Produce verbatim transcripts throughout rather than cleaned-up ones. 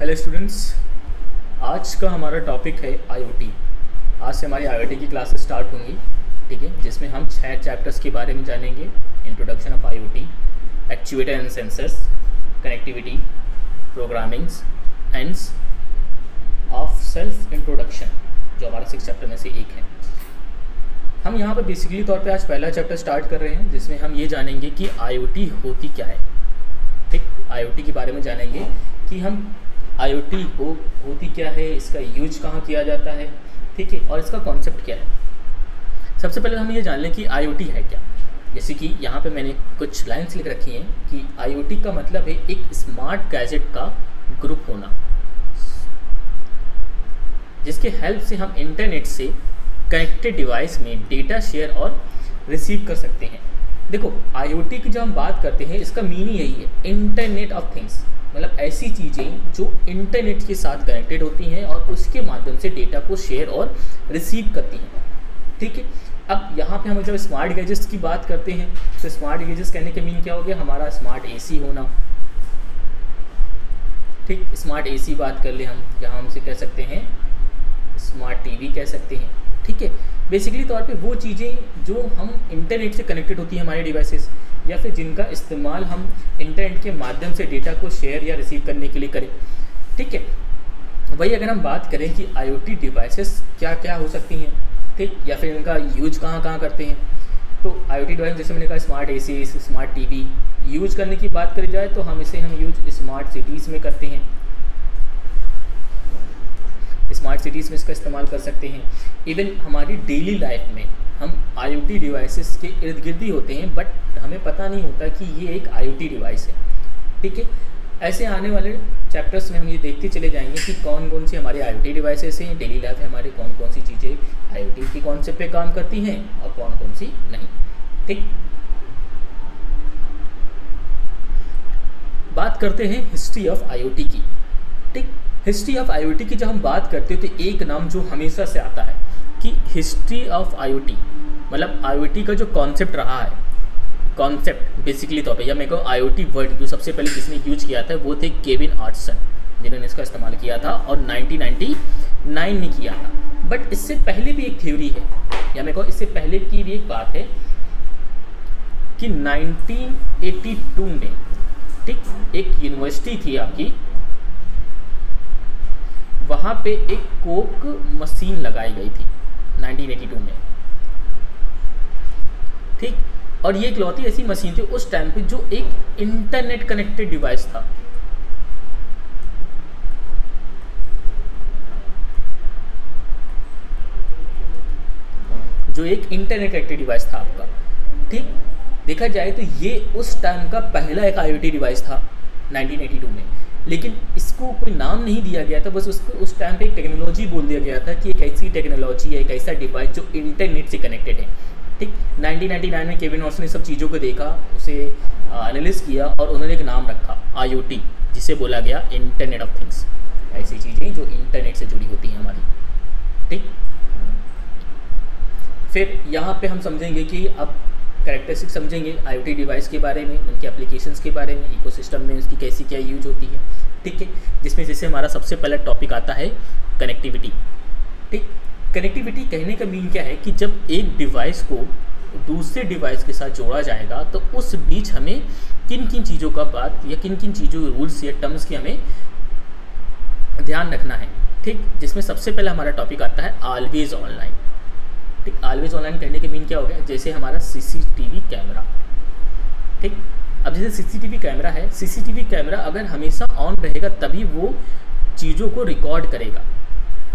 Hello students, आज का हमारा टॉपिक है आई ओ टी। आज से हमारी आई ओ टी की क्लासेस स्टार्ट होंगी, ठीक है, जिसमें हम छः चैप्टर्स के बारे में जानेंगे। Introduction of I O T, actuator and sensors, connectivity, programmings and of self introduction, जो हमारा सिक्स चैप्टर में से एक है। हम यहाँ पर बेसिकली तौर पे आज पहला चैप्टर स्टार्ट कर रहे हैं, जिसमें हम ये जानेंगे कि आई ओ टी होती क्या है। ठीक, आई ओ टी के बारे में जानेंगे कि हम आई ओ टी हो होती क्या है, इसका यूज कहाँ किया जाता है, ठीक है, और इसका कॉन्सेप्ट क्या है। सबसे पहले हम ये जान लें कि आई ओ टी है क्या। जैसे कि यहाँ पे मैंने कुछ लाइन्स लिख रखी हैं कि आई ओ टी का मतलब है एक स्मार्ट गैजेट का ग्रुप होना, जिसके हेल्प से हम इंटरनेट से कनेक्टेड डिवाइस में डेटा शेयर और रिसीव कर सकते हैं। देखो, आई ओ टी की जब हम बात करते हैं, इसका मीनिंग यही है, इंटरनेट ऑफ थिंग्स, मतलब ऐसी चीज़ें जो इंटरनेट के साथ कनेक्टेड होती हैं और उसके माध्यम से डेटा को शेयर और रिसीव करती हैं, ठीक है। अब यहाँ पे हम जब स्मार्ट गैजेट्स की बात करते हैं, तो स्मार्ट गैजेट्स कहने के मीन क्या हो गया, हमारा स्मार्ट एसी होना, ठीक। स्मार्ट एसी बात कर ले हम, यहाँ हमसे कह सकते हैं स्मार्ट टीवी कह सकते हैं, ठीक है। बेसिकली तौर पे वो चीज़ें जो हम इंटरनेट से कनेक्टेड होती हैं हमारे डिवाइसेस, या फिर जिनका इस्तेमाल हम इंटरनेट के माध्यम से डेटा को शेयर या रिसीव करने के लिए करें, ठीक है। वही अगर हम बात करें कि आई ओ टी डिवाइसेस क्या क्या हो सकती हैं, ठीक, या फिर इनका यूज कहाँ कहाँ करते हैं, तो आई ओ टी डिवाइस जैसे मैंने कहा smart AC, smart TV. Use करने की बात करी जाए तो हम इसे हम यूज स्मार्ट सिटीज़ में करते हैं, स्मार्ट सिटीज़ में इसका इस्तेमाल कर सकते हैं। इवन हमारी डेली लाइफ में हम आई ओ टी डिवाइसेस के इर्द गिर्द ही होते हैं, बट हमें पता नहीं होता कि ये एक आई ओ टी डिवाइस है, ठीक है। ऐसे आने वाले चैप्टर्स में हम ये देखते चले जाएंगे कि कौन कौन सी हमारी आई ओ टी डिवाइसेस हैं, डेली लाइफ में हमारी कौन कौन सी चीज़ें आई ओ टी के कॉन्सेप्ट पे काम करती हैं और कौन कौन सी नहीं, ठीक। बात करते हैं history of I O T की, ठीक। History of I O T की जब हम बात करते हैं तो एक नाम जो हमेशा से आता है कि history of I O T, मतलब आई ओ टी का जो कॉन्सेप्ट रहा है, कॉन्सेप्ट बेसिकली तौर पे, या मेरे को आई ओ टी वर्ड जो सबसे पहले किसने यूज किया था वो थे केविन आर्टसन, जिन्होंने इसका इस्तेमाल किया था और नाइनटीन नाइंटी नाइन में किया था। बट इससे पहले भी एक थ्योरी है, या मेरे को इससे पहले की भी एक बात है कि नाइनटीन एटी टू में, ठीक, एक यूनिवर्सिटी थी आपकी, वहाँ पे एक कोक मशीन लगाई गई थी नाइनटीन एटी टू में, ठीक। और ये इकलौती ऐसी मशीन थी उस टाइम पे जो एक इंटरनेट कनेक्टेड डिवाइस था, जो एक इंटरनेट कनेक्टेड डिवाइस था आपका, ठीक। देखा जाए तो ये उस टाइम का पहला एक आई ओ टी डिवाइस था नाइनटीन एटी टू में, लेकिन इसको कोई नाम नहीं दिया गया था, बस उसको उस टाइम पे एक टेक्नोलॉजी बोल दिया गया था कि एक ऐसी टेक्नोलॉजी है, एक ऐसा डिवाइस जो इंटरनेट से कनेक्टेड है, ठीक। नाइनटीन नाइंटी नाइन में केविन आर्टसन ने सब चीज़ों को देखा, उसे एनालिस किया और उन्होंने एक नाम रखा आई ओ टी, जिसे बोला गया इंटरनेट ऑफ थिंग्स, ऐसी चीज़ें जो इंटरनेट से जुड़ी होती हैं हमारी, ठीक। फिर यहाँ पर हम समझेंगे कि अब कैरेक्टरिस्टिक्स समझेंगे आई ओ टी डिवाइस के बारे में, उनके एप्लीकेशंस के बारे में, इकोसिस्टम में उसकी कैसी क्या यूज होती है, ठीक है। जिसमें जैसे हमारा सबसे पहला टॉपिक आता है कनेक्टिविटी, ठीक। कनेक्टिविटी कहने का मीन क्या है कि जब एक डिवाइस को दूसरे डिवाइस के साथ जोड़ा जाएगा तो उस बीच हमें किन किन चीज़ों का बात या किन किन चीज़ों रूल्स या टर्म्स की हमें ध्यान रखना है, ठीक। जिसमें सबसे पहला हमारा टॉपिक आता है ऑलवेज ऑनलाइन। ऑलवेज ऑनलाइन कहने के मीन क्या हो गया, जैसे हमारा सीसीटीवी कैमरा, ठीक। अब जैसे सीसीटीवी कैमरा है, सीसीटीवी कैमरा अगर हमेशा ऑन रहेगा तभी वो चीज़ों को रिकॉर्ड करेगा,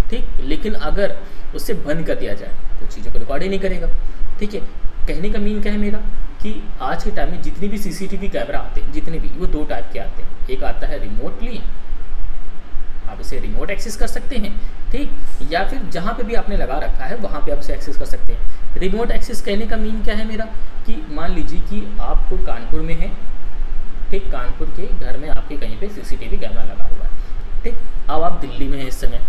ठीक, लेकिन अगर उससे बंद कर दिया जाए तो चीज़ों को रिकॉर्ड ही नहीं करेगा, ठीक है। कहने का मीन क्या है मेरा कि आज के टाइम में जितने भी सीसीटीवी कैमरा आते हैं, जितने भी, वो दो टाइप के आते हैं, एक आता है रिमोटली, आप इसे रिमोट एक्सेस कर सकते हैं, ठीक, या फिर जहाँ पे भी आपने लगा रखा है वहाँ पे आप इसे एक्सेस कर सकते हैं। रिमोट एक्सेस कहने का मीन क्या है मेरा कि मान लीजिए कि आपको कानपुर में है, ठीक, कानपुर के घर में आपके कहीं पे सीसीटीवी कैमरा लगा हुआ है, ठीक। अब आप दिल्ली में हैं इस समय,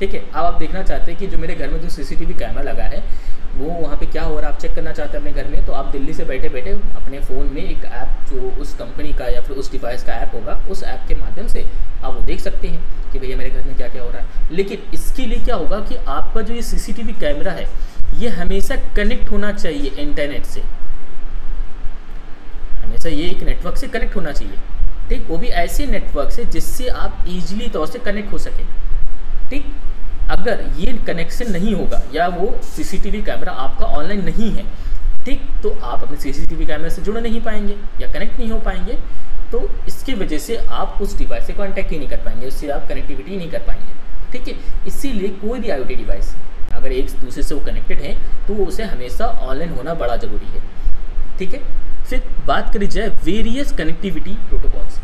ठीक है, अब आप देखना चाहते हैं कि जो मेरे घर में जो सीसीटीवी कैमरा लगा है वो वहाँ पर क्या हो रहा है, आप चेक करना चाहते हैं अपने घर में, तो आप दिल्ली से बैठे बैठे अपने फ़ोन में एक ऐप जो उस कंपनी का या फिर उस डिवाइस का ऐप होगा, उस ऐप के माध्यम से आप वो देख सकते हैं कि भैया मेरे घर में क्या क्या हो रहा है। लेकिन इसके लिए क्या होगा कि आपका जो ये सीसीटीवी कैमरा है ये हमेशा कनेक्ट होना चाहिए इंटरनेट से, हमेशा ये एक नेटवर्क से कनेक्ट होना चाहिए, ठीक। वो भी ऐसे नेटवर्क से जिससे आप ईजिली तौर से कनेक्ट हो सकें, ठीक। अगर ये कनेक्शन नहीं होगा या वो सीसीटीवी कैमरा आपका ऑनलाइन नहीं है, ठीक, तो आप अपने सीसीटीवी कैमरे से जुड़ नहीं पाएंगे या कनेक्ट नहीं हो पाएंगे। तो इसकी वजह से आप उस डिवाइस से कॉन्टैक्ट ही नहीं कर पाएंगे, उससे आप कनेक्टिविटी नहीं कर पाएंगे, ठीक है। इसीलिए कोई भी आईओटी डिवाइस अगर एक दूसरे से वो कनेक्टेड है तो उसे हमेशा ऑनलाइन होना बड़ा ज़रूरी है, ठीक है। फिर बात करी जाए वेरियस कनेक्टिविटी प्रोटोकॉल्स,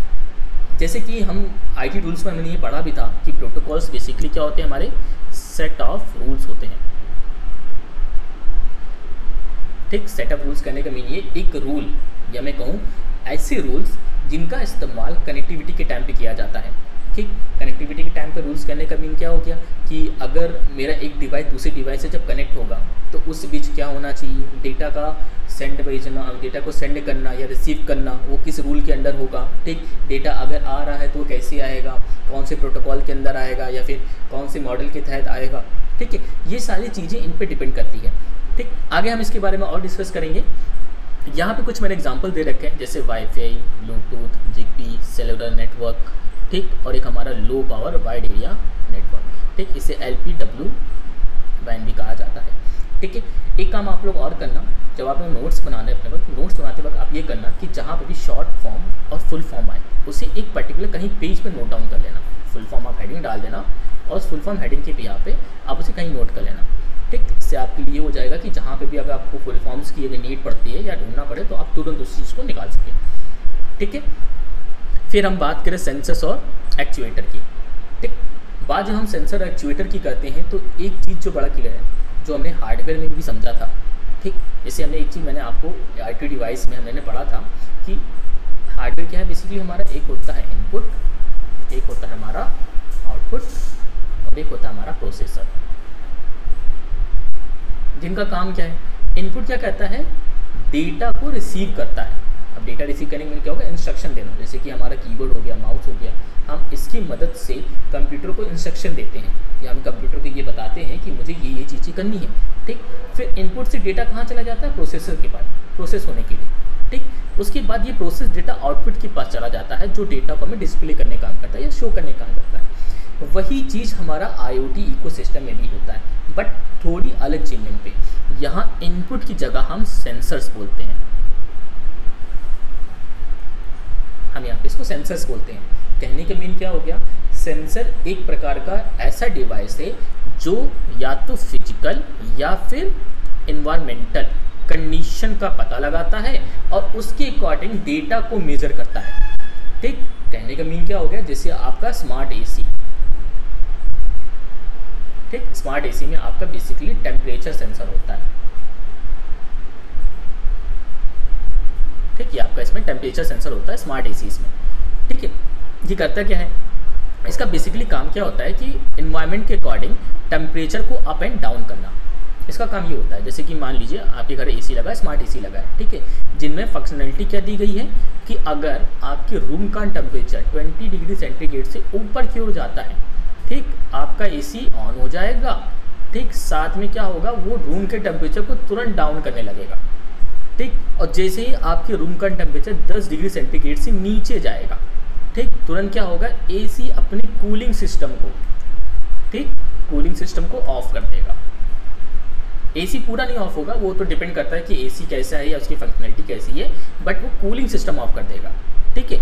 जैसे कि हम आईटी रूल्स में हमने ये पढ़ा भी था कि प्रोटोकॉल्स बेसिकली क्या होते हैं, हमारे सेट ऑफ रूल्स होते हैं, ठीक। सेट ऑफ रूल्स कहने का मीन ये एक रूल या मैं कहूँ ऐसे रूल्स जिनका इस्तेमाल कनेक्टिविटी के टाइम पे किया जाता है, ठीक। कनेक्टिविटी के टाइम पे रूल्स कहने का मीन क्या हो गया कि अगर मेरा एक डिवाइस दूसरे डिवाइस से जब कनेक्ट होगा तो उस बीच क्या होना चाहिए, डेटा का सेंड भेजना, डेटा को सेंड करना या रिसीव करना वो किस रूल के अंडर होगा, ठीक। डेटा अगर आ रहा है तो कैसे आएगा, कौन से प्रोटोकॉल के अंदर आएगा या फिर कौन से मॉडल के तहत आएगा, ठीक है। ये सारी चीज़ें इन पर डिपेंड करती है, ठीक। आगे हम इसके बारे में और डिस्कस करेंगे। यहाँ पे कुछ मैंने एग्जांपल दे रखे हैं जैसे wifi, Bluetooth, Zigbee, cellular network, ठीक, और एक हमारा low power wide area network, ठीक, इसे एलपीडब्ल्यूवैन भी कहा जाता है, ठीक है। एक काम आप लोग और करना, जब आप लोग नोट्स बनाने अपने वक्त, नोट्स बनाते वक्त आप ये करना कि जहाँ पर भी शॉर्ट फॉर्म और फुल फॉर्म आए उसे एक पर्टिकुलर कहीं पेज पर पे नोट डाउन कर लेना। फुल फॉर्म आप हेडिंग डाल देना और फुल फॉर्म हेडिंग के भी यहाँ पे आप उसे कहीं नोट कर लेना, ठीक। इससे आपके लिए हो जाएगा कि जहाँ पे भी अगर आपको फुल फॉर्म्स की अगर नीड पड़ती है या ढूंढना पड़े तो आप तुरंत उस चीज़ को निकाल सकें, ठीक है। फिर हम बात करें सेंसर्स और एक्चुएटर की, ठीक। बात जो हम सेंसर एक्चुएटर की करते हैं तो एक चीज़ जो बड़ा क्लियर है जो हमने हार्डवेयर में भी समझा था, ठीक। जैसे हमने एक चीज़ मैंने आपको आईटी डिवाइस में हमने पढ़ा था कि हार्डवेयर क्या है, बेसिकली हमारा एक होता है इनपुट, एक होता है हमारा आउटपुट और एक होता है हमारा प्रोसेसर, जिनका काम क्या है। इनपुट क्या कहता है, डेटा को रिसीव करता है। अब डेटा रिसीव करने में क्या होगा, इंस्ट्रक्शन देना, जैसे कि हमारा कीबोर्ड हो गया, माउस हो गया, हम इसकी मदद से कंप्यूटर को इंस्ट्रक्शन देते हैं या हम कंप्यूटर को ये बताते हैं कि मुझे ये ये चीज़ें करनी है, ठीक। फिर इनपुट से डेटा कहाँ चला जाता है, प्रोसेसर के पास प्रोसेस होने के लिए, ठीक। उसके बाद ये प्रोसेस डेटा आउटपुट के पास चला जाता है जो डेटा को हमें डिस्प्ले करने काम करता है या शो करने काम करता है। वही चीज़ हमारा आईओटी इकोसिस्टम में भी होता है, बट थोड़ी अलग चिन्ह पे। यहाँ इनपुट की जगह हम सेंसर्स बोलते हैं, हम यहाँ पे इसको सेंसर्स बोलते हैं। कहने का मीन क्या हो गया, सेंसर एक प्रकार का ऐसा डिवाइस है जो या तो फिजिकल या फिर एनवायरमेंटल कंडीशन का पता लगाता है और उसके अकॉर्डिंग डेटा को मेजर करता है, ठीक। कहने का मीन क्या हो गया, जैसे आपका स्मार्ट एसी, ठीक। स्मार्ट एसी में आपका बेसिकली टेम्परेचर सेंसर होता है, ठीक। ये आपका इसमें टेम्परेचर सेंसर होता है स्मार्ट एसी में, ठीक है। ये करता क्या है, इसका बेसिकली काम क्या होता है कि एनवायरनमेंट के अकॉर्डिंग टेम्परेचर को अप एंड डाउन करना, इसका काम ये होता है। जैसे कि मान लीजिए आपके घर एसी लगा है, स्मार्ट एसी लगा है, ठीक है, जिनमें फंक्शनलिटी क्या दी गई है कि अगर आपके रूम का टेम्परेचर ट्वेंटी डिग्री सेंटीग्रेड से ऊपर की ओर जाता है, ठीक, आपका एसी ऑन हो जाएगा, ठीक। साथ में क्या होगा, वो रूम के टेम्परेचर को तुरंत डाउन करने लगेगा, ठीक। और जैसे ही आपके रूम का टेम्परेचर दस डिग्री सेंटीग्रेड से नीचे जाएगा, ठीक, तुरंत क्या होगा, एसी अपनी कूलिंग सिस्टम को, ठीक, कूलिंग सिस्टम को ऑफ कर देगा। एसी पूरा नहीं ऑफ होगा, वो तो डिपेंड करता है कि एसी कैसा है या उसकी फंक्शनलिटी कैसी है, बट वो कूलिंग सिस्टम ऑफ कर देगा, ठीक है।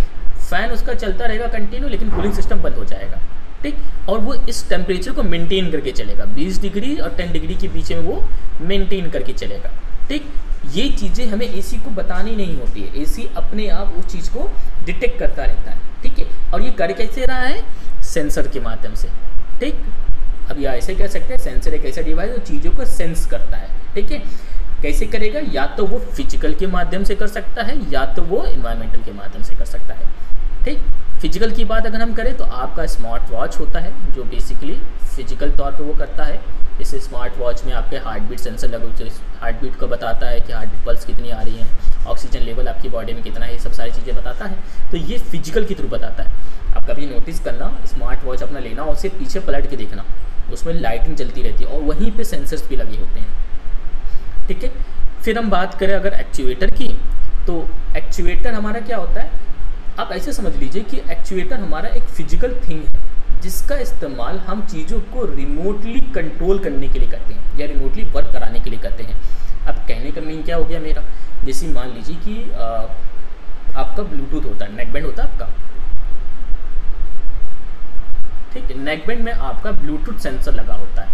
फैन उसका चलता रहेगा कंटिन्यू, लेकिन कूलिंग सिस्टम बंद हो जाएगा, ठीक। और वो इस टेम्परेचर को मेंटेन करके चलेगा, बीस डिग्री और दस डिग्री के बीच में वो मेंटेन करके चलेगा, ठीक। ये चीज़ें हमें एसी को बतानी नहीं होती है, एसी अपने आप उस चीज़ को डिटेक्ट करता रहता है, ठीक है। और ये कर कैसे रहा है, सेंसर के माध्यम से, ठीक। अब यह ऐसे कह सकते हैं, सेंसर एक ऐसा डिवाइस जो चीज़ों को सेंस करता है, ठीक है। कैसे करेगा, या तो वो फिजिकल के माध्यम से कर सकता है या तो वो एनवायरमेंटल के माध्यम से कर सकता है, ठीक। फिजिकल की बात अगर हम करें तो आपका स्मार्ट वॉच होता है जो बेसिकली फिजिकल तौर पे वो करता है। इस स्मार्ट वॉच में आपके हार्ट बीट सेंसर लगे, हार्ट बीट को बताता है कि हार्ट बीट पल्स कितनी आ रही है, ऑक्सीजन लेवल आपकी बॉडी में कितना है, ये सब सारी चीज़ें बताता है। तो ये फिजिकल के थ्रू बताता है। आप कभी नोटिस करना, स्मार्ट वॉच अपना लेना और उसे पीछे पलट के देखना, उसमें लाइटिंग चलती रहती है और वहीं पे सेंसर्स भी लगे होते हैं। ठीक है, फिर हम बात करें अगर एक्चुएटर की, तो एक्चुएटर हमारा क्या होता है, आप ऐसे समझ लीजिए कि एक्चुएटर हमारा एक फिजिकल थिंग है जिसका इस्तेमाल हम चीज़ों को रिमोटली कंट्रोल करने के लिए करते हैं या रिमोटली वर्क कराने के लिए करते हैं। अब कहने का मीन क्या हो गया मेरा, जैसे मान लीजिए कि आ, आपका ब्लूटूथ होता है, नेकबैंड होता है आपका, ठीक है, नेकबैंड में आपका ब्लूटूथ सेंसर लगा होता है,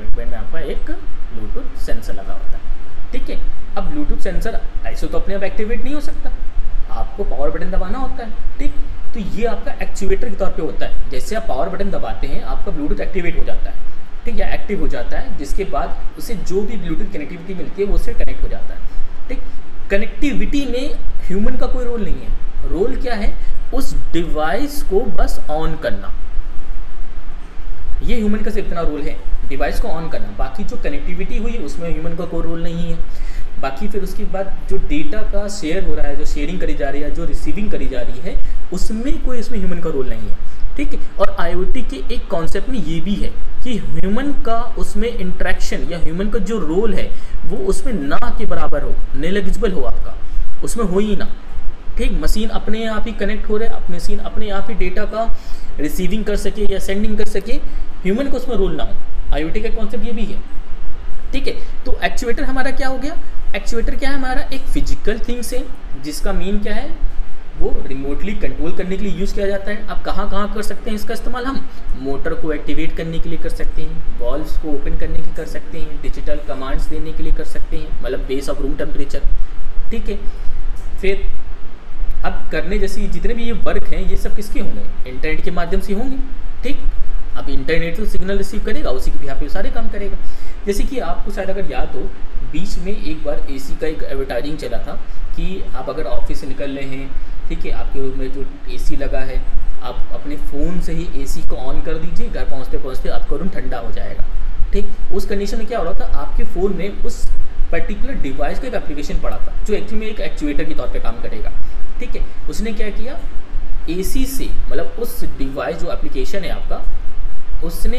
नेकबैंड में आपका एक ब्लूटूथ सेंसर लगा होता है। ठीक है, अब ब्लूटूथ सेंसर ऐसे तो अपने आप एक्टिवेट नहीं हो सकता, आपको पावर बटन दबाना होता है। ठीक, तो ये आपका एक्चुएटर के तौर पे होता है। जैसे आप पावर बटन दबाते हैं आपका ब्लूटूथ एक्टिवेट हो जाता है, ठीक है, एक्टिव हो जाता है, जिसके बाद उसे जो भी ब्लूटूथ कनेक्टिविटी मिलती है वो उससे कनेक्ट हो जाता है। ठीक, कनेक्टिविटी में ह्यूमन का कोई रोल नहीं है। रोल क्या है, उस डिवाइस को बस ऑन करना, ये ह्यूमन का सिर्फ इतना रोल है, डिवाइस को ऑन करना। बाकी जो कनेक्टिविटी हुई उसमें ह्यूमन का कोई रोल नहीं है। बाकी फिर उसके बाद जो डेटा का शेयर हो रहा है, जो शेयरिंग करी जा रही है, जो रिसीविंग करी जा रही है, उसमें कोई इसमें ह्यूमन का रोल नहीं है। ठीक है, और आईओटी के एक कॉन्सेप्ट में ये भी है कि ह्यूमन का उसमें इंट्रैक्शन या ह्यूमन का जो रोल है वो उसमें ना के बराबर हो, नेग्लिजिबल हो, आपका उसमें हो ही ना। ठीक, मशीन अपने आप ही कनेक्ट हो रहे, अपने मशीन अपने आप ही डेटा का रिसीविंग कर सके या सेंडिंग कर सके, ह्यूमन को उसमें रोल ना हो। आईओटी का कॉन्सेप्ट ये भी है। ठीक है, तो एक्चुएटर हमारा क्या हो गया, एक्चुएटर क्या है हमारा, एक फिजिकल थिंग्स है जिसका मीन क्या है, वो रिमोटली कंट्रोल करने के लिए यूज़ किया जाता है। आप कहाँ कहाँ कर सकते हैं इसका इस्तेमाल, हम मोटर को एक्टिवेट करने के लिए कर सकते हैं, वॉल्व्स को ओपन करने के लिए कर सकते हैं, डिजिटल कमांड्स देने के लिए कर सकते हैं, मतलब बेस ऑफ रूम टेम्परेचर। ठीक है, फिर अब करने जैसे जितने भी ये वर्क हैं ये सब किसके होंगे, इंटरनेट के माध्यम से होंगे। ठीक, अब इंटरनेट से सिग्नल रिसीव करेगा, उसी के यहाँ पे सारे काम करेगा। जैसे कि आपको शायद अगर याद हो, बीच में एक बार एसी का एक एडवर्टाइजिंग चला था कि आप अगर ऑफिस से निकल रहे हैं, ठीक है, आपके रूम में जो एसी लगा है, आप अपने फ़ोन से ही एसी को ऑन कर दीजिए, घर पहुँचते पहुँचते आपका रूम ठंडा हो जाएगा। ठीक, उस कंडीशन में क्या हो रहा था, आपके फ़ोन में उस पर्टिकुलर डिवाइस का एक एप्लीकेशन पड़ा था जो एक्चुअली में एक एक्चुएटर के तौर पर काम करेगा। ठीक है, उसने क्या किया, एसी से, मतलब उस डिवाइस जो एप्लीकेशन है आपका, उसने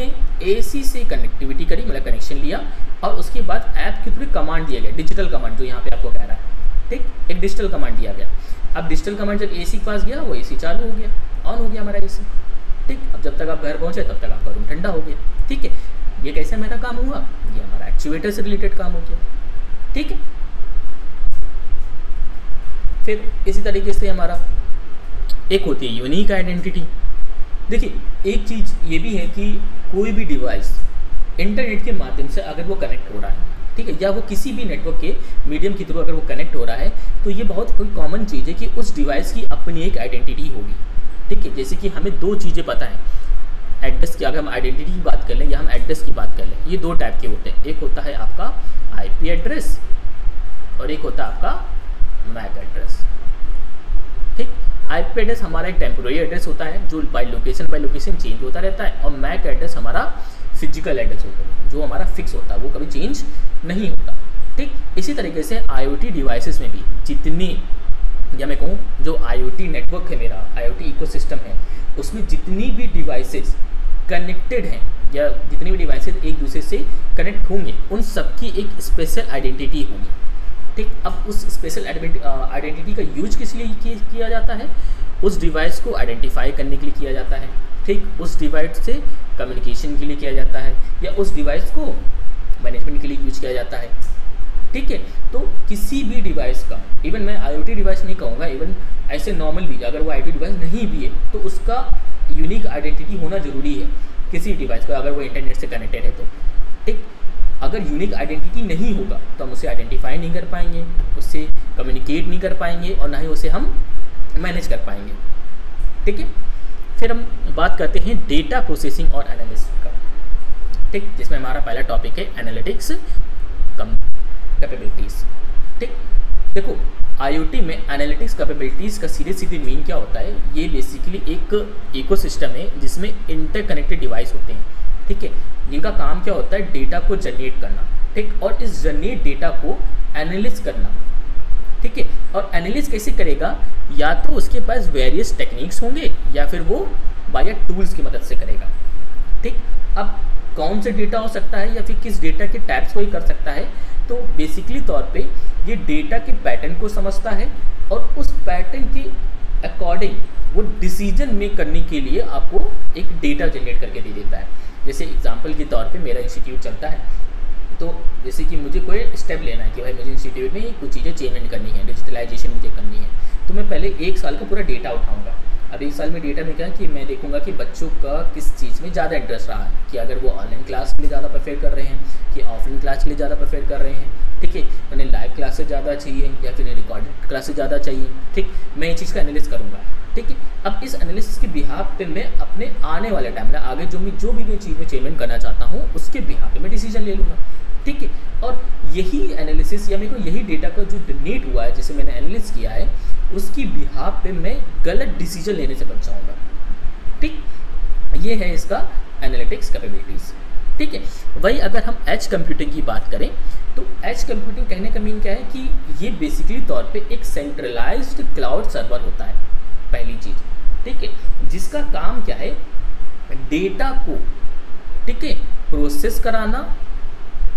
एसी से कनेक्टिविटी करी, मतलब कनेक्शन लिया, और उसके बाद ऐप के थ्रू कमांड दिया गया, डिजिटल कमांड जो यहाँ पे आपको कह रहा है। ठीक, एक डिजिटल कमांड दिया गया। अब डिजिटल कमांड जब एसी के पास गया, वो एसी चालू हो गया, ऑन हो गया हमारा एसी। ठीक, अब जब तक आप घर पहुँचे तब तक आपका रूम ठंडा हो गया। ठीक है, ये कैसे मेरा काम हुआ, ये हमारा एक्चुएटर से रिलेटेड काम हो गया। ठीक है, फिर इसी तरीके से हमारा एक होती है यूनिक आइडेंटिटी। देखिए, एक चीज़ ये भी है कि कोई भी डिवाइस इंटरनेट के माध्यम से अगर वो कनेक्ट हो रहा है, ठीक है, या वो किसी भी नेटवर्क के मीडियम के थ्रू अगर वो कनेक्ट हो रहा है, तो ये बहुत कोई कॉमन चीज़ है कि उस डिवाइस की अपनी एक आइडेंटिटी होगी। ठीक है, जैसे कि हमें दो चीज़ें पता हैं एड्रेस की, अगर हम आइडेंटिटी की बात कर लें या हम एड्रेस की बात कर लें, ये दो टाइप के होते हैं, एक होता है आपका आई पी एड्रेस और एक होता है आपका मैक एड्रेस। ठीक, आईपी एड्रेस हमारा एक टेम्प्रोरी एड्रेस होता है जो by location by location change होता रहता है, और मैक एड्रेस हमारा फिजिकल एड्रेस होता है जो हमारा फिक्स होता है, वो कभी चेंज नहीं होता। ठीक, इसी तरीके से आईओटी डिवाइसेस में भी जितने, या मैं कहूँ जो आईओटी नेटवर्क है मेरा, आईओटी इकोसिस्टम है, उसमें जितनी भी डिवाइसेस कनेक्टेड हैं या जितनी भी डिवाइसेस एक दूसरे से कनेक्ट होंगे, उन सबकी एक स्पेशल आइडेंटिटी होगी। ठीक, अब उस स्पेशल आइडेंटिटी का यूज किस लिए किया जाता है, उस डिवाइस को आइडेंटिफाई करने के लिए किया जाता है। ठीक, उस डिवाइस से कम्युनिकेशन के लिए किया जाता है, या उस डिवाइस को मैनेजमेंट के लिए यूज किया जाता है। ठीक है, तो किसी भी डिवाइस का, इवन मैं आईओटी डिवाइस नहीं कहूँगा, इवन ऐसे नॉर्मल भी, अगर वो आईओटी डिवाइस नहीं भी है तो उसका यूनिक आइडेंटिटी होना ज़रूरी है किसी डिवाइस का, अगर वो इंटरनेट से कनेक्टेड है तो। ठीक, अगर यूनिक आइडेंटिटी नहीं होगा तो हम उसे आइडेंटिफाई नहीं कर पाएंगे, उससे कम्युनिकेट नहीं कर पाएंगे, और ना ही उसे हम मैनेज कर पाएंगे। ठीक है, फिर हम बात करते हैं डेटा प्रोसेसिंग और एनालिसिस का। ठीक, जिसमें हमारा पहला टॉपिक है एनालिटिक्स कैपेबिलिटीज़। ठीक, देखो आईओटी में एनालिटिक्स कैपेबिलिटीज़ का सीधे सीधे मीन क्या होता है, ये बेसिकली एक इकोसिस्टम है जिसमें इंटरकनेक्टेड डिवाइस होते हैं। ठीक है, इनका काम क्या होता है, डेटा को जनरेट करना, ठीक, और इस जर्नी डेटा को एनालिस करना, ठीक है। और एनालिस कैसे करेगा, या तो उसके पास वेरियस टेक्निक्स होंगे या फिर वो बाय टूल्स की मदद से करेगा, ठीक। अब कौन से डेटा हो सकता है या फिर किस डेटा के टाइप्स को ही कर सकता है, तो बेसिकली तौर पे ये डेटा के पैटर्न को समझता है और उस पैटर्न के अकॉर्डिंग वो डिसीजन मेक करने के लिए आपको एक डेटा जनरेट करके दे देता है। जैसे एग्जांपल के तौर पे मेरा इंस्टीट्यूट चलता है, तो जैसे कि मुझे कोई स्टेप लेना है कि भाई मुझे इंस्टीट्यूट में कुछ चीज़ें चेंजमेंट करनी है, डिजिटलाइजेशन मुझे करनी है, तो मैं पहले एक साल का पूरा डेटा उठाऊँगा। अब एक साल में डेटा में क्या कि मैं देखूंगा कि बच्चों का किस चीज़ में ज़्यादा इंटरेस्ट रहा है, कि अगर वो ऑनलाइन क्लास के लिए ज़्यादा प्रेफर कर रहे हैं कि ऑफलाइन क्लास के लिए ज़्यादा प्रेफर कर रहे हैं, ठीक है, उन्हें लाइव क्लासेस ज़्यादा चाहिए या फिर रिकॉर्डेड क्लासेस ज़्यादा चाहिए, ठीक। मैं ये चीज़ का एनालिस करूँगा, ठीक है। अब इस एनालिसिस के बिहाव पे मैं अपने आने वाले टाइम में आगे जो मैं जो भी मैं चीज़ में चेंजमेंट करना चाहता हूँ उसके बिहाव पे मैं डिसीजन ले लूँगा, ठीक है। और यही एनालिसिस या मेरे को यही डेटा का जो डोनेट हुआ है, जैसे मैंने एनालिस किया है, उसकी बिहाव पे मैं गलत डिसीजन लेने से बच जाऊँगा, ठीक। ये है इसका एनालिटिक्स कैपेबिलिटीज़, ठीक है। वही अगर हम एज कंप्यूटिंग की बात करें, तो एज कंप्यूटिंग कहने का मीन क्या है कि ये बेसिकली तौर पर एक सेंट्रलाइज्ड क्लाउड सर्वर होता है, पहली चीज़, ठीक है, जिसका काम क्या है, डेटा को, ठीक है, प्रोसेस कराना,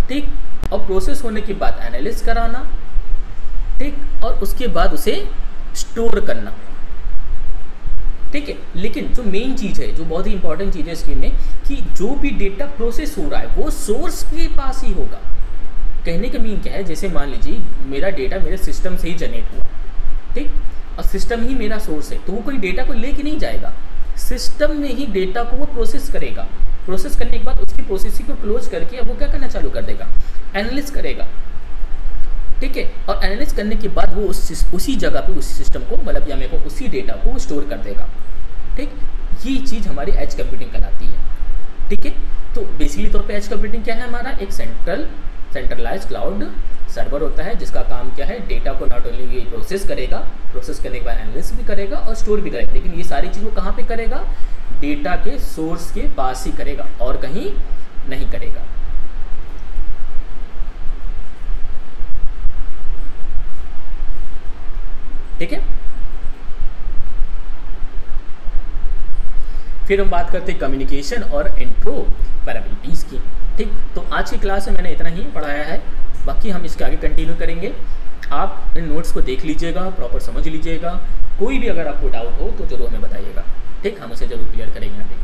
ठीक, और प्रोसेस होने के बाद एनालिस कराना, ठीक, और उसके बाद उसे स्टोर करना, ठीक है। लेकिन जो मेन चीज़ है, जो बहुत ही इंपॉर्टेंट चीज़ है इसके में, कि जो भी डेटा प्रोसेस हो रहा है वो सोर्स के पास ही होगा। कहने का मीन क्या है, जैसे मान लीजिए मेरा डेटा मेरे सिस्टम से ही जनरेट हुआ, ठीक, और सिस्टम ही मेरा सोर्स है, तो वो कोई डेटा को लेके नहीं जाएगा, सिस्टम में ही डेटा को वो प्रोसेस करेगा। प्रोसेस करने के बाद उसकी प्रोसेसिंग को क्लोज करके अब वो क्या करना चालू कर देगा, एनालिस करेगा, ठीक है। और एनालिस करने के बाद वो उस उसी जगह पे उसी सिस्टम को, मतलब या मेरे को उसी डेटा को स्टोर कर देगा, ठीक। ये चीज़ हमारी एज कंप्यूटिंग कहलाती है, ठीक है। तो बेसिकली तौर पे एज कंप्यूटिंग क्या है, हमारा एक सेंट्रल सेंट्रलाइज क्लाउड सर्वर होता है, जिसका काम क्या है, डेटा को नॉट ओनली ये प्रोसेस करेगा, प्रोसेस करने के बाद एनालिस भी करेगा और स्टोर भी करेगा, लेकिन ये सारी चीज़ वो कहाँ पे करेगा, डेटा के सोर्स के पास ही करेगा और कहीं नहीं करेगा। ठीक है, फिर हम बात करते हैं कम्युनिकेशन और इंटरऑपरेबिलिटीज की, ठीक। तो आज की क्लास में मैंने इतना ही पढ़ाया है, बाकी हम इसके आगे कंटिन्यू करेंगे। आप इन नोट्स को देख लीजिएगा, प्रॉपर समझ लीजिएगा, कोई भी अगर आपको डाउट हो तो ज़रूर हमें बताइएगा, ठीक, हम उसे ज़रूर क्लियर करेंगे।